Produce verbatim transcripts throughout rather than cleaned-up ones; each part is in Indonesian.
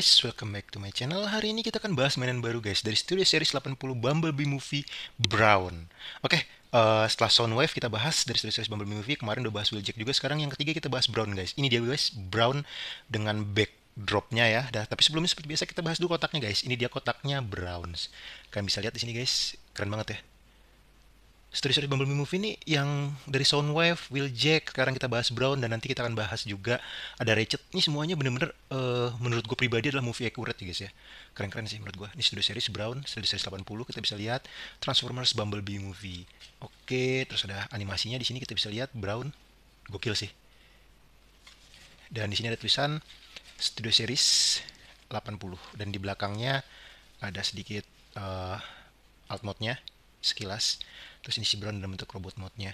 guys, welcome back to my channel. Hari ini kita akan bahas mainan baru guys dari Studio Series delapan puluh Bumblebee Movie Brawn. Oke, okay, uh, setelah Soundwave kita bahas dari Studio Series Bumblebee Movie. Kemarin udah bahas Wheeljack juga, sekarang yang ketiga kita bahas Brawn guys. Ini dia guys, Brawn dengan backdropnya ya. Dah, tapi sebelumnya seperti biasa kita bahas dulu kotaknya guys. Ini dia kotaknya Brawn. Kalian bisa lihat di sini guys, keren banget ya. Studio Series Bumblebee Movie ini yang dari Soundwave, Wheeljack, sekarang kita bahas Brawn, dan nanti kita akan bahas juga ada Ratchet. Ini semuanya bener-bener uh, menurut gue pribadi adalah movie accurate ya guys ya. Keren-keren sih menurut gue. Ini Studio Series Brawn, Studio Series delapan puluh, kita bisa lihat Transformers Bumblebee Movie. Oke, terus ada animasinya di sini kita bisa lihat Brawn. Gokil sih. Dan di sini ada tulisan Studio Series delapan puluh, dan di belakangnya ada sedikit uh, alt mode-nya sekilas. Terus ini si Brawn dalam bentuk robot mode-nya.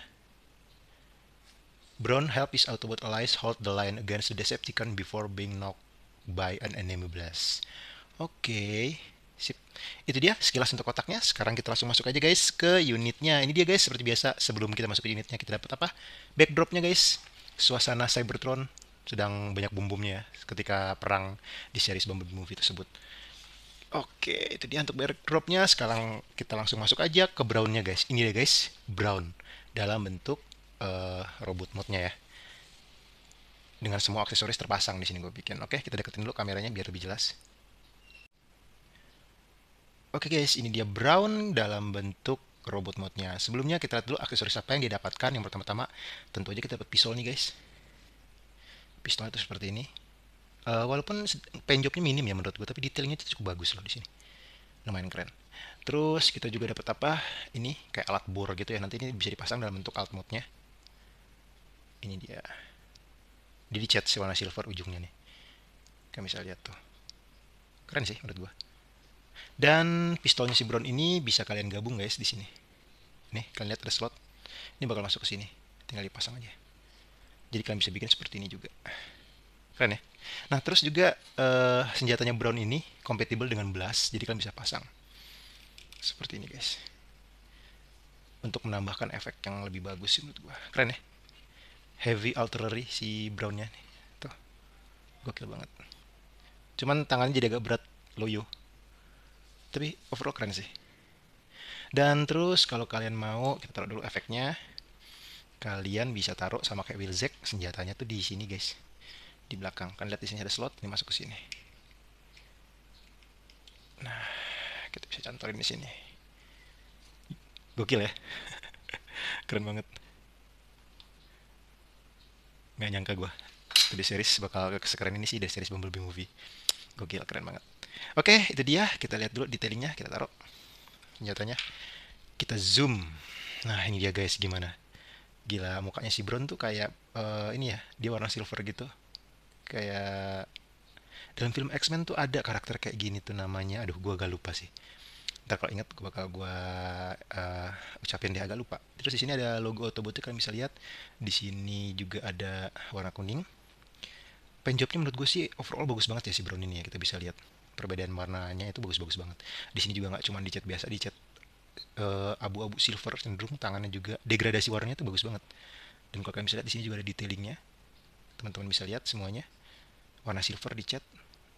Brawn help his Autobot allies hold the line against the Decepticon before being knocked by an enemy blast. Oke, okay. Sip. Itu dia sekilas untuk kotaknya. Sekarang kita langsung masuk aja guys ke unitnya. Ini dia guys, seperti biasa sebelum kita masuk ke unitnya kita dapat apa? Backdropnya guys. Suasana Cybertron sedang banyak bom-bomnya ya, ketika perang di series Bumblebee Movie tersebut. Oke, itu dia untuk backdropnya. Sekarang kita langsung masuk aja ke Brawn-nya guys. Ini dia guys, Brawn dalam bentuk uh, robot mode-nya ya. Dengan semua aksesoris terpasang di sini gue bikin. Oke, kita deketin dulu kameranya biar lebih jelas. Oke guys, ini dia Brawn dalam bentuk robot mode-nya. Sebelumnya kita lihat dulu aksesoris apa yang dia dapatkan. Yang pertama-tama tentu aja kita dapat pisau nih guys. Pistolnya itu seperti ini. Uh, walaupun penjobnya minim ya menurut gue, tapi detailnya itu cukup bagus loh di sini, lumayan keren. Terus kita juga dapat apa? Ini kayak alat bor gitu ya. Nanti ini bisa dipasang dalam bentuk alt mode-nya. Ini dia. Dia dicat warna silver ujungnya nih. Kalian bisa lihat tuh. Keren sih menurut gue. Dan pistolnya si Brawn ini bisa kalian gabung guys di sini. Nih kalian lihat ada slot. Ini bakal masuk ke sini. Tinggal dipasang aja. Jadi kalian bisa bikin seperti ini juga. Keren ya. Nah terus juga uh, senjatanya Brawn ini kompatibel dengan blast, jadi kalian bisa pasang seperti ini guys untuk menambahkan efek yang lebih bagus sih menurut gua. Keren ya. Heavy artillery si Brawn-nya nih. Tuh. Gokil banget. Cuman tangannya jadi agak berat, loyo. Tapi overall keren sih. Dan terus kalau kalian mau, kita taruh dulu efeknya. Kalian bisa taruh sama kayak Wheeljack, senjatanya tuh di sini guys. Di belakang kan lihat di sini ada slot, ini masuk ke sini. Nah, kita bisa cantolin di sini. Gokil ya. Keren banget. Nggak nyangka gua. Studio Series bakal sekeren ini sih dari series Bumblebee Movie. Gokil, keren banget. Oke, itu dia. Kita lihat dulu detailingnya, kita taruh senjatanya. Kita zoom. Nah, ini dia guys, gimana? Gila, mukanya si Brawn tuh kayak uh, ini ya, dia warna silver gitu. Kayak dalam film X-Men tuh ada karakter kayak gini tuh namanya. Aduh, gue agak lupa sih. Ntar kalau ingat gue bakal gue uh, ucapin deh, agak lupa. Terus di sini ada logo Autobot, kalian bisa lihat. Di sini juga ada warna kuning. Penjobnya menurut gue sih overall bagus banget ya si Brawn ini ya. Kita bisa lihat perbedaan warnanya itu bagus-bagus banget. Di sini juga nggak cuma dicat biasa, dicat abu-abu uh, silver cenderung, tangannya juga degradasi warnanya tuh bagus banget. Dan kalau kalian bisa lihat di sini juga ada detailingnya. Teman-teman bisa lihat semuanya. Warna silver dicat,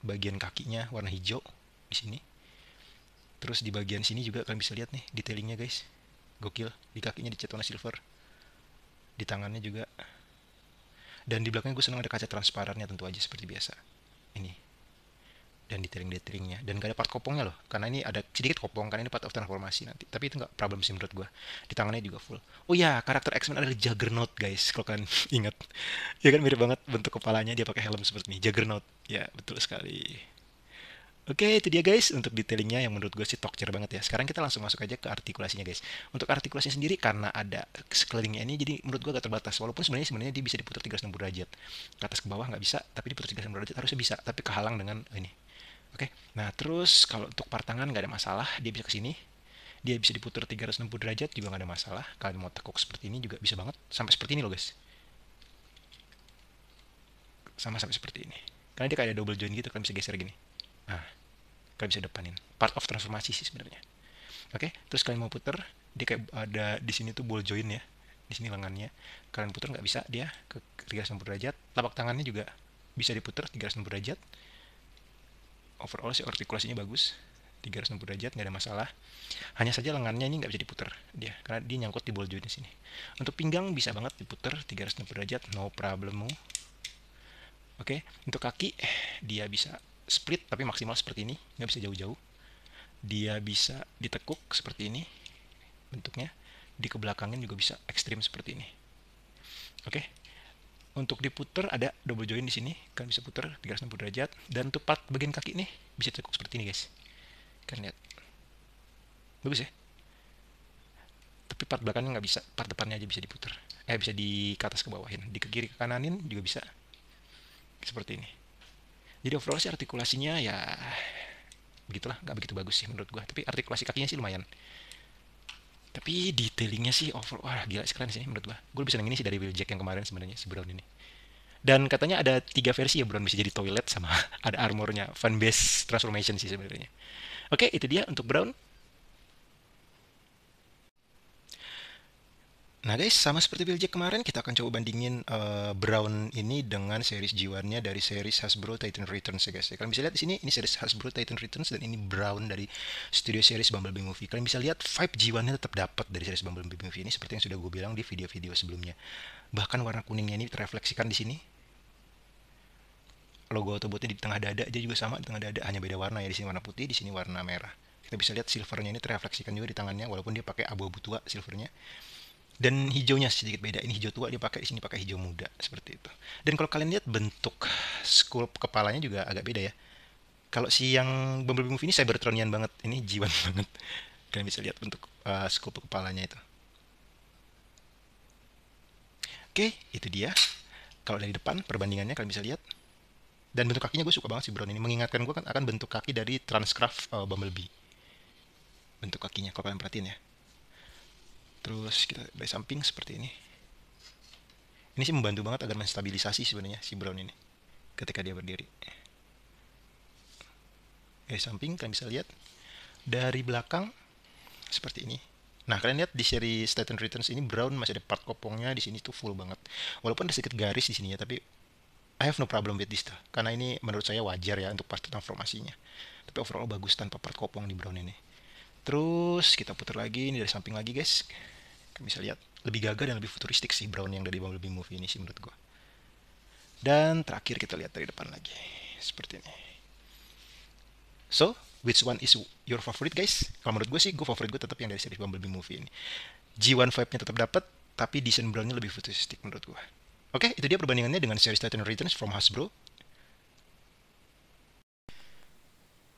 bagian kakinya warna hijau di sini. Terus di bagian sini juga kalian bisa lihat nih detailingnya guys. Gokil, di kakinya dicat warna silver. Di tangannya juga. Dan di belakangnya gue senang ada kaca transparannya tentu aja seperti biasa. Ini. Dan detailing-detailingnya. Dan gak ada part kopongnya loh. Karena ini ada sedikit kopong, karena ini part of transformasi nanti. Tapi itu gak problem sih menurut gue. Di tangannya juga full. Oh ya, karakter X-Men adalah Juggernaut guys. Kalau kalian ingat. Ya kan mirip banget bentuk kepalanya. Dia pakai helm seperti ini. Juggernaut. Ya, betul sekali. Oke, itu dia guys. Untuk detailingnya yang menurut gue sih tokcer banget ya. Sekarang kita langsung masuk aja ke artikulasinya guys. Untuk artikulasinya sendiri, karena ada sekelilingnya ini, jadi menurut gue agak terbatas. Walaupun sebenarnya sebenarnya dia bisa diputar tiga ratus enam puluh derajat. Ke atas ke bawah nggak bisa. Tapi diputar tiga ratus enam puluh derajat harusnya bisa. Tapi kehalang dengan ini. Oke, okay. Nah terus kalau untuk part tangan nggak ada masalah, dia bisa kesini, dia bisa diputar tiga ratus enam puluh derajat juga nggak ada masalah. Kalian mau tekuk seperti ini juga bisa banget, sampai seperti ini loh guys, sama sampai seperti ini, karena dia kayak ada double joint gitu, kalian bisa geser gini. Nah, kalian bisa depanin, part of transformasi sih sebenarnya. Oke, okay. Terus kalian mau puter, dia kayak ada di sini tuh ball joint ya, di sini lengannya, kalian puter nggak bisa, dia ke tiga ratus enam puluh derajat. Telapak tangannya juga bisa diputer tiga ratus enam puluh derajat. overall sih artikulasinya bagus, tiga ratus enam puluh derajat nggak ada masalah. Hanya saja lengannya ini nggak bisa diputer dia, karena dia nyangkut di ball joint di sini. Untuk pinggang bisa banget diputer tiga ratus enam puluh derajat, no problemo. Oke, untuk kaki dia bisa split tapi maksimal seperti ini, nggak bisa jauh-jauh. Dia bisa ditekuk seperti ini bentuknya, di kebelakangin juga bisa ekstrim seperti ini. Oke, untuk diputer ada double joint di sini, kan bisa puter tiga ratus enam puluh derajat, dan tepat bagian kaki nih bisa ditekuk seperti ini guys. Kan lihat bagus ya, tapi part belakangnya nggak bisa, part depannya aja bisa diputer, eh bisa di ke atas ke bawahin, di ke kiri ke kananin juga bisa seperti ini. Jadi overall sih artikulasinya ya begitulah, nggak begitu bagus sih menurut gua, tapi artikulasi kakinya sih lumayan. Tapi detailingnya sih overall wah gila sih, keren sih menurut gua. Gua lebih seneng ini sih dari Wheeljack yang kemarin sebenarnya, si Brawn ini. Dan katanya ada tiga versi ya Brawn, bisa jadi toilet sama ada armornya, fanbase transformation sih sebenarnya. Oke, itu dia untuk Brawn. Nah guys, sama seperti Wheeljack kemarin, kita akan coba bandingin uh, Brawn ini dengan series G one-nya dari series Hasbro Titan Returns ya guys. Kalian bisa lihat di sini, ini series Hasbro Titan Returns dan ini Brawn dari Studio Series Bumblebee Movie. Kalian bisa lihat vibe G one-nya tetap dapat dari series Bumblebee Movie ini, seperti yang sudah gue bilang di video-video sebelumnya. Bahkan warna kuningnya ini terefleksikan di sini. Logo Autobotnya di tengah dada aja juga sama, di tengah dada hanya beda warna ya, di sini warna putih, di sini warna merah. Kita bisa lihat silvernya ini terefleksikan juga di tangannya, walaupun dia pakai abu-abu tua silvernya. Dan hijaunya sedikit beda, ini hijau tua dia pakai, di sini pakai hijau muda seperti itu. Dan kalau kalian lihat bentuk skulp kepalanya juga agak beda ya. Kalau si yang Bumblebee Movie ini Cybertronian banget, ini G one banget. Kalian bisa lihat bentuk uh, skulp kepalanya itu. Oke, itu dia. Kalau dari depan perbandingannya kalian bisa lihat. Dan bentuk kakinya gue suka banget si Brawn ini, mengingatkan gue kan akan bentuk kaki dari Transcraft uh, Bumblebee. Bentuk kakinya kalau kalian perhatiin ya. Terus kita dari samping seperti ini. Ini sih membantu banget agar menstabilisasi sebenarnya si Brawn ini ketika dia berdiri. Dari samping kalian bisa lihat, dari belakang seperti ini. Nah kalian lihat di seri Titan Returns ini Brawn masih ada part kopongnya di sini tuh full banget. Walaupun ada sedikit garis di sini ya, tapi I have no problem with this tuh. Karena ini menurut saya wajar ya untuk part transformasinya. Tapi overall bagus tanpa part kopong di Brawn ini. Terus kita putar lagi, ini dari samping lagi guys. Kalian bisa lihat, lebih gagah dan lebih futuristik sih Brawn yang dari Bumblebee Movie ini sih menurut gue. Dan terakhir kita lihat dari depan lagi, seperti ini. So, which one is your favorite guys? Kalau menurut gue sih, gue favorit gue tetap yang dari seri Bumblebee Movie ini. G one vibe-nya tetap dapat, tapi desain Brawn-nya lebih futuristik menurut gue. Oke, itu dia perbandingannya dengan seri Titan Returns from Hasbro.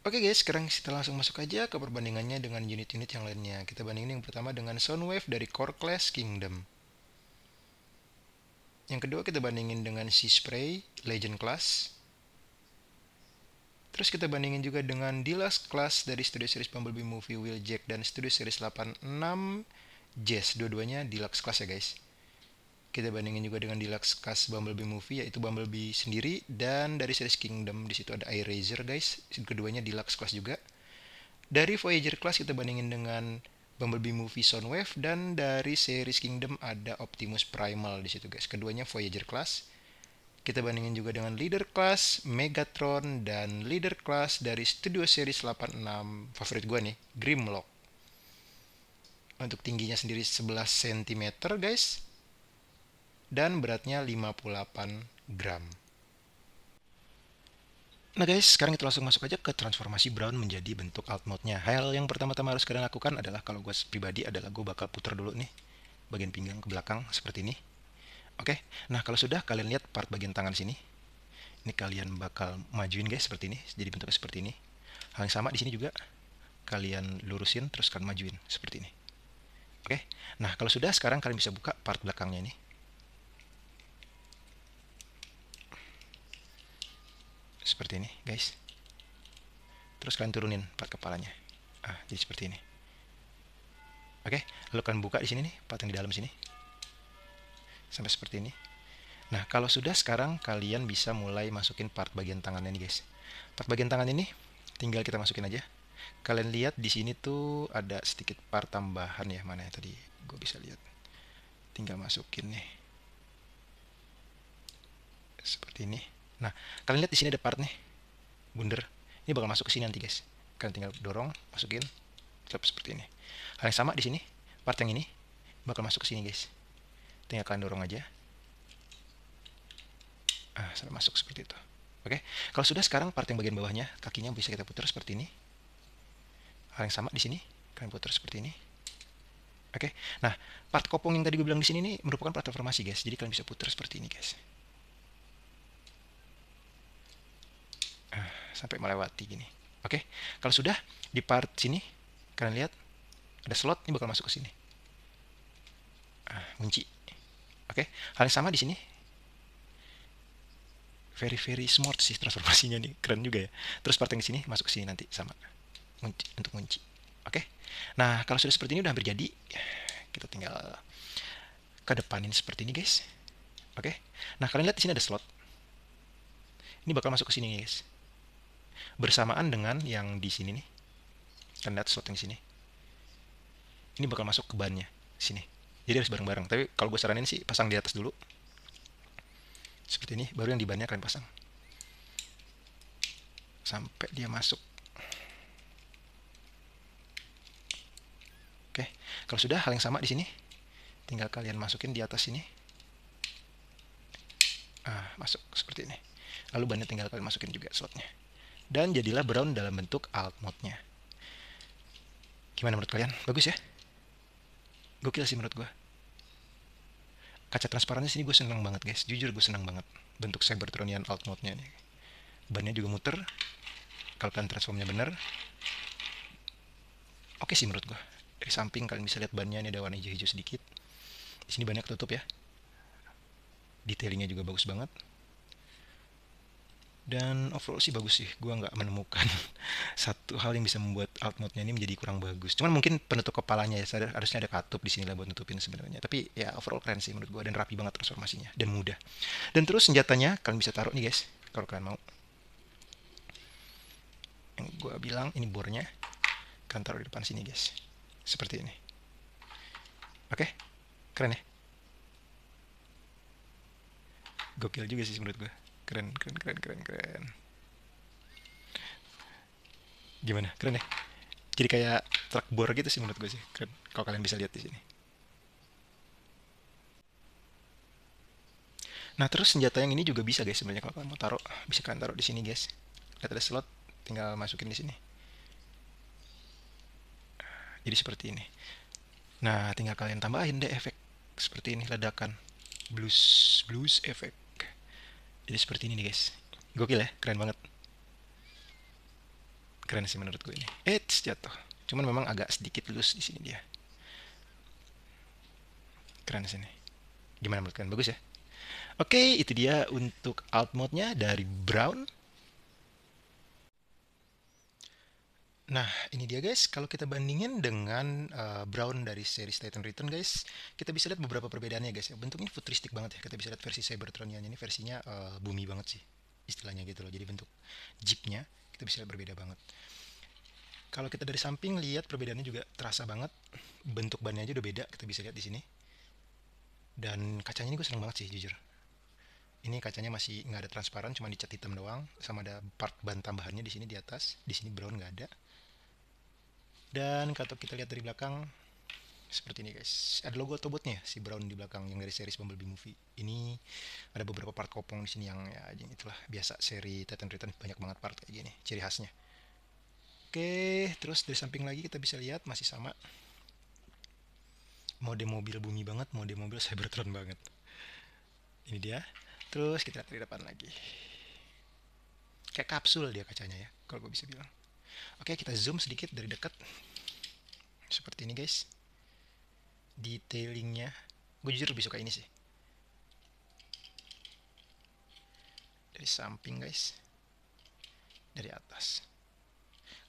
Oke okay guys, sekarang kita langsung masuk aja ke perbandingannya dengan unit-unit yang lainnya. Kita bandingin yang pertama dengan Soundwave dari Core Class Kingdom. Yang kedua kita bandingin dengan Seaspray Legend Class. Terus kita bandingin juga dengan Deluxe Class dari Studio Series Bumblebee Movie Wheeljack dan Studio Series delapan puluh enam Jazz. Dua-duanya Deluxe Class ya guys. Kita bandingin juga dengan Deluxe Class Bumblebee Movie, yaitu Bumblebee sendiri, dan dari series Kingdom di situ ada Air Raiser guys, keduanya Deluxe Class juga. Dari Voyager Class kita bandingin dengan Bumblebee Movie Soundwave, dan dari series Kingdom ada Optimus Primal di situ guys, keduanya Voyager Class. Kita bandingin juga dengan Leader Class, Megatron, dan Leader Class dari Studio Series delapan puluh enam, favorit gua nih, Grimlock. Untuk tingginya sendiri sebelas sentimeter guys, dan beratnya lima puluh delapan gram. Nah guys, sekarang kita langsung masuk aja ke transformasi Brawn menjadi bentuk alt mode-nya. Hal yang pertama-tama harus kalian lakukan adalah, kalau gue pribadi adalah gue bakal putar dulu nih bagian pinggang ke belakang seperti ini. Oke, nah kalau sudah kalian lihat part bagian tangan sini, ini kalian bakal majuin guys seperti ini, jadi bentuknya seperti ini. Hal yang sama di sini juga kalian lurusin terus kalian majuin seperti ini. Oke, nah kalau sudah sekarang kalian bisa buka part belakangnya ini. Seperti ini guys, terus kalian turunin part kepalanya, ah jadi seperti ini. Oke, lalu kalian buka di sini nih part yang di dalam sini sampai seperti ini. Nah kalau sudah sekarang kalian bisa mulai masukin part bagian tangannya nih guys. Part bagian tangan ini tinggal kita masukin aja. Kalian lihat di sini tuh ada sedikit part tambahan ya, mana ya tadi gue bisa lihat, tinggal masukin nih seperti ini. Nah, kalian lihat di sini ada part nih, bundar. Ini bakal masuk ke sini nanti guys. Kalian tinggal dorong, masukin, klep seperti ini. Hal yang sama di sini, part yang ini bakal masuk ke sini guys. Tinggal kalian dorong aja. Ah, sudah masuk seperti itu. Oke, okay. Kalau sudah sekarang part yang bagian bawahnya, kakinya bisa kita putar seperti ini. Hal yang sama di sini, kalian putar seperti ini. Oke, okay. Nah part kopong yang tadi gue bilang di sini ini merupakan part transformasi guys, jadi kalian bisa putar seperti ini guys. Ah, sampai melewati gini. Oke, okay. Kalau sudah di part sini, kalian lihat ada slot ini bakal masuk ke sini. Ah, kunci. Oke, okay. Hal yang sama di sini. Very very smart sih transformasinya nih, keren juga ya. Terus part yang sini masuk ke sini nanti sama ngunci, untuk ngunci. Oke. Okay? Nah, kalau sudah seperti ini udah hampir jadi. Kita tinggal kedepanin seperti ini, guys. Oke. Okay? Nah, kalian lihat di sini ada slot. Ini bakal masuk ke sini, guys. Bersamaan dengan yang di sini nih. Kalian lihat slot yang di sini. Ini bakal masuk ke bannya sini. Jadi harus bareng-bareng. Tapi kalau gue saranin sih pasang di atas dulu. Seperti ini, baru yang di bannya kalian pasang sampai dia masuk. Oke, kalau sudah hal yang sama di sini, tinggal kalian masukin di atas sini. Ah, masuk seperti ini. Lalu bannya tinggal kalian masukin juga slotnya. Dan jadilah Brawn dalam bentuk alt mode-nya. Gimana menurut kalian? Bagus ya? Gokil sih menurut gue. Kaca transparannya sini gue seneng banget guys, jujur gue seneng banget bentuk Cybertronian alt mode-nya nih. Bannya juga muter, kalau kalian transformnya bener, oke sih menurut gue. Dari samping kalian bisa lihat bannya ini ada warna hijau-hijau sedikit. Di sini bannya ketutup ya. Detailingnya juga bagus banget. Dan overall sih bagus sih, gue nggak menemukan satu hal yang bisa membuat alt mode-nya ini menjadi kurang bagus. Cuman mungkin penutup kepalanya ya, harusnya ada katup di sini lah buat nutupin sebenarnya. Tapi ya overall keren sih menurut gue, dan rapi banget transformasinya, dan mudah. Dan terus senjatanya kalian bisa taruh nih guys, kalau kalian mau. Yang gue bilang ini bornya, kalian taruh di depan sini guys, seperti ini. Oke, okay? Keren ya? Gokil juga sih menurut gue. Keren, keren, keren, keren, keren. Gimana? Keren ya? Jadi kayak truk bor gitu sih menurut gue sih. Keren. Kalau kalian bisa lihat di sini. Nah, terus senjata yang ini juga bisa guys sebenarnya, kalau kalian mau taruh, bisa kalian taruh di sini guys. Lihat ada slot, tinggal masukin di sini. Jadi seperti ini. Nah, tinggal kalian tambahin deh efek seperti ini, ledakan. Blues, blues efek. Jadi seperti ini nih guys. Gokil ya, keren banget. Keren sih menurut gue ini. Eits, jatuh. Cuman memang agak sedikit loose di sini dia. Keren sini. Gimana menurut kalian? Bagus ya? Oke, okay, itu dia untuk alt mode-nya dari Brawn. Nah, ini dia guys, kalau kita bandingin dengan uh, Brawn dari seri Titan Return guys, kita bisa lihat beberapa perbedaannya guys ya. Bentuknya futuristik banget ya, kita bisa lihat versi Cybertronian ini versinya uh, bumi banget sih, istilahnya gitu loh. Jadi bentuk jeepnya, kita bisa lihat berbeda banget. Kalau kita dari samping lihat perbedaannya juga terasa banget, bentuk bannya aja udah beda, kita bisa lihat di sini. Dan kacanya ini gue seneng banget sih, jujur. Ini kacanya masih nggak ada transparan, cuma dicat hitam doang, sama ada part ban tambahannya di sini di atas, di sini Brawn nggak ada. Dan kalau kita lihat dari belakang, seperti ini guys, ada logo Autobotnya si Brawn di belakang yang dari seri Bumblebee Movie. Ini ada beberapa part kopong di sini yang ya itulah biasa seri Titan Return, banyak banget part kayak gini, ciri khasnya. Oke, terus dari samping lagi kita bisa lihat masih sama, mode mobil bumi banget, mode mobil Cybertron banget. Ini dia. Terus kita lihat dari depan lagi. Kayak kapsul dia kacanya ya, kalau gue bisa bilang. Oke, kita zoom sedikit dari dekat. Seperti ini guys. Detailingnya. Gue jujur lebih suka ini sih. Dari samping guys. Dari atas.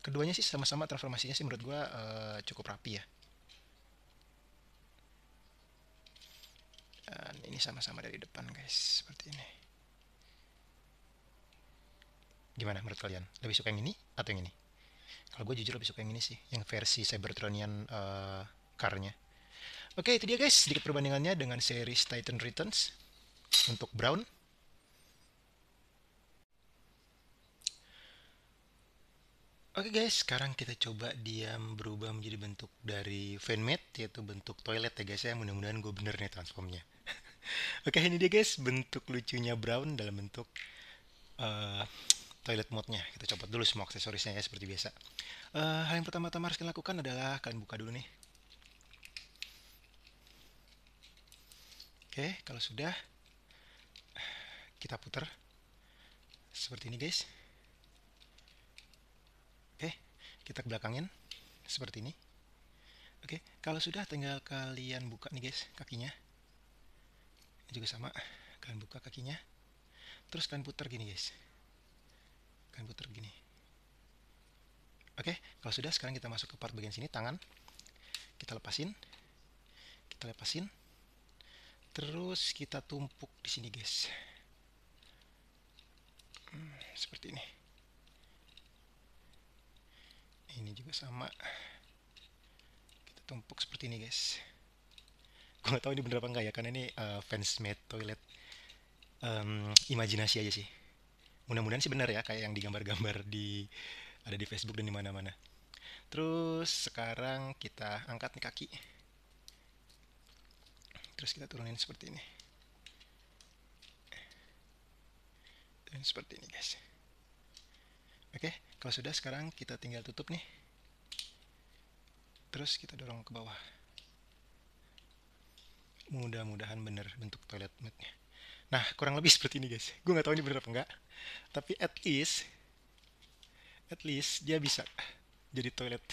Keduanya sih sama-sama transformasinya sih menurut gue uh, cukup rapi ya. Dan ini sama-sama dari depan guys, seperti ini. Gimana menurut kalian? Lebih suka yang ini atau yang ini? Kalau gue jujur lebih suka yang ini sih, yang versi Cybertronian uh, car-nya. Oke, itu dia guys, sedikit perbandingannya dengan seri Titan Returns untuk Brawn. Oke guys, sekarang kita coba dia berubah menjadi bentuk dari fanmade, yaitu bentuk toilet ya guys ya. Mudah-mudahan gue bener nih transformnya. Oke, ini dia guys, bentuk lucunya Brawn dalam bentuk uh, toilet mode-nya. Kita copot dulu semua aksesorisnya ya seperti biasa. Uh, hal yang pertama-tama harus kalian lakukan adalah kalian buka dulu nih. Oke, kalau sudah kita putar seperti ini guys. Oke, kita kebelakangin seperti ini. Oke, kalau sudah tinggal kalian buka nih guys kakinya. Ini juga sama, kalian buka kakinya. Terus kalian putar gini guys. Kalian putar gini. Oke, kalau sudah sekarang kita masuk ke part bagian sini, tangan. Kita lepasin. Kita lepasin. Terus kita tumpuk di sini guys. Hmm, seperti ini. Ini juga sama, kita tumpuk seperti ini guys. Gue gak tau ini bener apa enggak ya, karena ini uh, fansmade toilet um, imajinasi aja sih. Mudah-mudahan sih bener ya, kayak yang digambar-gambar di ada di Facebook dan di mana-mana. Terus sekarang kita angkat nih kaki, terus kita turunin seperti ini, turunin seperti ini guys. Oke, okay, kalau sudah sekarang kita tinggal tutup nih. Terus kita dorong ke bawah. Mudah-mudahan bener bentuk toilet mode-nya. Nah, kurang lebih seperti ini guys. Gue gak tahu ini bener apa enggak. Tapi at least, at least dia bisa jadi toilet.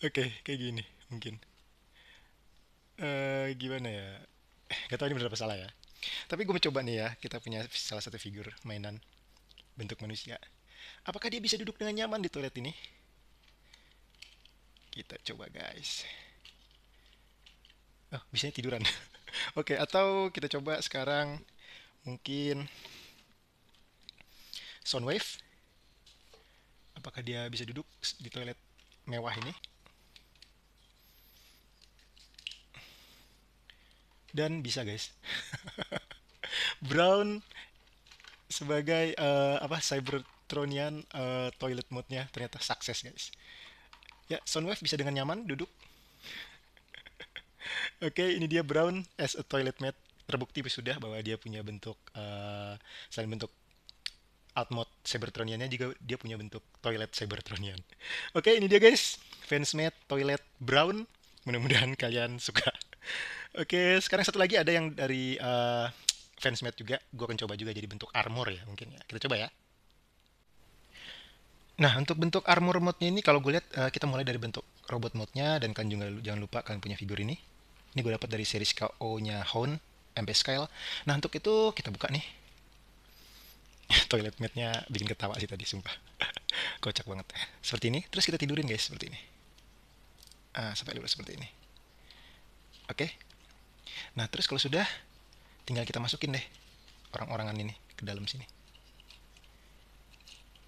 Oke, okay, kayak gini mungkin. Uh, gimana ya? Gak tahu ini bener apa salah ya. Tapi gue mencoba nih ya, kita punya salah satu figur mainan bentuk manusia. Apakah dia bisa duduk dengan nyaman di toilet ini? Kita coba guys. Oh, bisanya tiduran. Oke, okay, atau kita coba sekarang mungkin Soundwave. Apakah dia bisa duduk di toilet mewah ini? Dan bisa guys. Brawn sebagai uh, apa Cybertronian uh, toilet mode-nya ternyata sukses guys. Ya, Soundwave bisa dengan nyaman duduk. Oke, okay, ini dia Brawn as a toilet mate, terbukti sudah bahwa dia punya bentuk uh, selain bentuk alt mode Cybertroniannya juga dia punya bentuk toilet Cybertronian. Oke, okay, ini dia guys, fansmade toilet Brawn. Mudah-mudahan kalian suka. Oke, okay, sekarang satu lagi ada yang dari uh, fansmade juga, gue akan coba juga jadi bentuk armor ya mungkin ya. Kita coba ya. Nah, untuk bentuk armor mode-nya ini kalau gue lihat uh, kita mulai dari bentuk robot mode-nya, dan kan juga jangan lupa kalian punya figur ini. Ini gue dapat dari series K O-nya Hound, M P Scale. Nah, untuk itu kita buka nih. Toilet mode-nya bikin ketawa sih tadi, sumpah. Kocak banget. Seperti ini, terus kita tidurin guys, seperti ini. Ah, sampai lurus seperti ini. Oke. Okay. Nah, terus kalau sudah tinggal kita masukin deh orang-orangan ini ke dalam sini.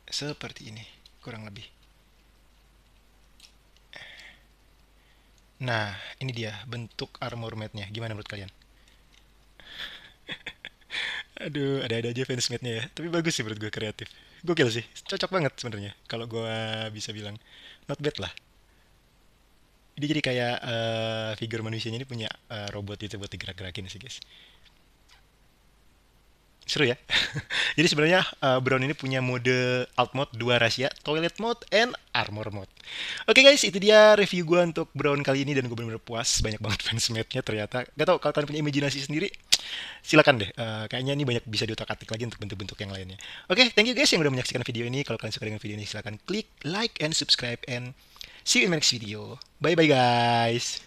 Seperti ini, kurang lebih. Nah, ini dia bentuk armor mate-nya. Gimana menurut kalian? Aduh, ada-ada aja fansmade-nya ya. Tapi bagus sih menurut gue, kreatif. Gokil sih, cocok banget sebenarnya. Kalau gue bisa bilang, not bad lah. Ini jadi kayak uh, figur manusianya ini punya uh, robot itu buat digerak-gerakin sih guys. Seru ya. Jadi sebenarnya uh, Brawn ini punya mode alt mode, dua rahasia, toilet mode and armor mode. Oke okay guys, itu dia review gue untuk Brawn kali ini, dan gue benar-benar puas, banyak banget fansmade-nya ternyata. Gak tau kalau kalian punya imajinasi sendiri, silakan deh. Uh, kayaknya ini banyak bisa diotak-atik lagi untuk bentuk-bentuk yang lainnya. Oke, okay, thank you guys yang udah menyaksikan video ini. Kalau kalian suka dengan video ini, silakan klik like and subscribe, and see you in the next video. Bye bye guys.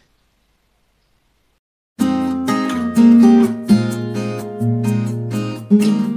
Thank you.